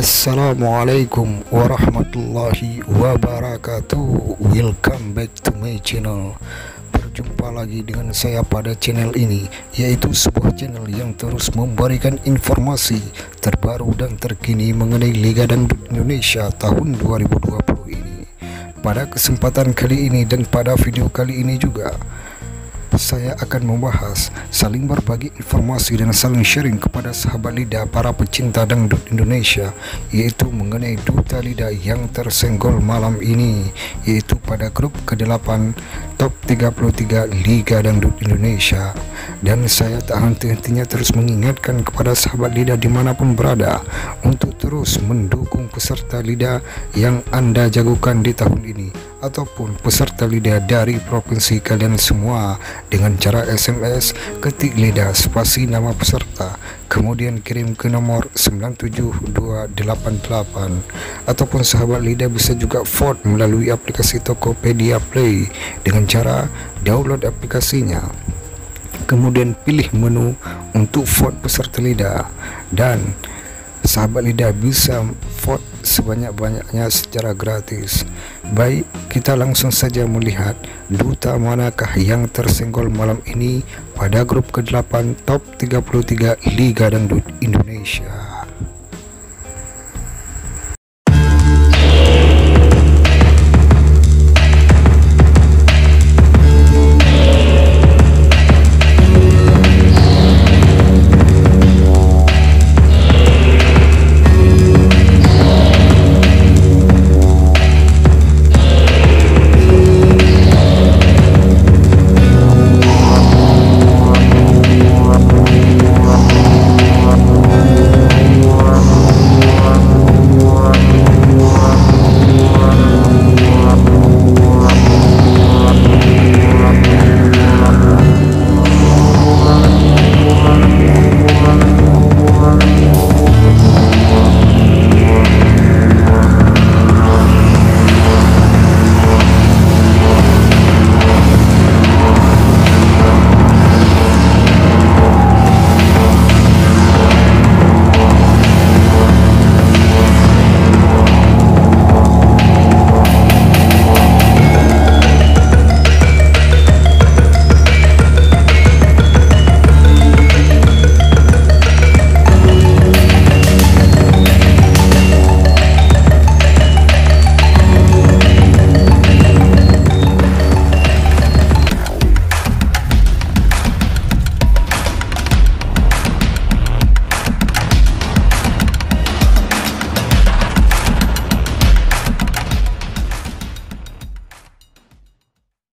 Assalamualaikum warahmatullahi wabarakatuh. Welcome back to my channel. Berjumpa lagi dengan saya pada channel ini, yaitu sebuah channel yang terus memberikan informasi terbaru dan terkini mengenai Liga dan Indonesia tahun 2020 ini. Pada kesempatan kali ini dan pada video kali ini juga saya akan membahas, saling berbagi informasi dan saling sharing kepada sahabat LIDA, para pecinta dangdut Indonesia, yaitu mengenai duta LIDA yang tersenggol malam ini, yaitu pada grup ke-8 top 33 Liga Dangdut Indonesia. Dan saya tak henti-hentinya terus mengingatkan kepada sahabat LIDA dimanapun berada untuk terus mendukung peserta LIDA yang Anda jagokan di tahun ini, ataupun peserta LIDA dari provinsi kalian semua, dengan cara SMS ketik LIDA spasi nama peserta, kemudian kirim ke nomor 97288, ataupun sahabat LIDA bisa juga vote melalui aplikasi Tokopedia Play dengan cara download aplikasinya, kemudian pilih menu untuk vote peserta LIDA, dan sahabat LIDA bisa vote sebanyak-banyaknya secara gratis. Baik, kita langsung saja melihat duta manakah yang tersenggol malam ini pada grup ke-8 top 33 Liga Dangdut Indonesia.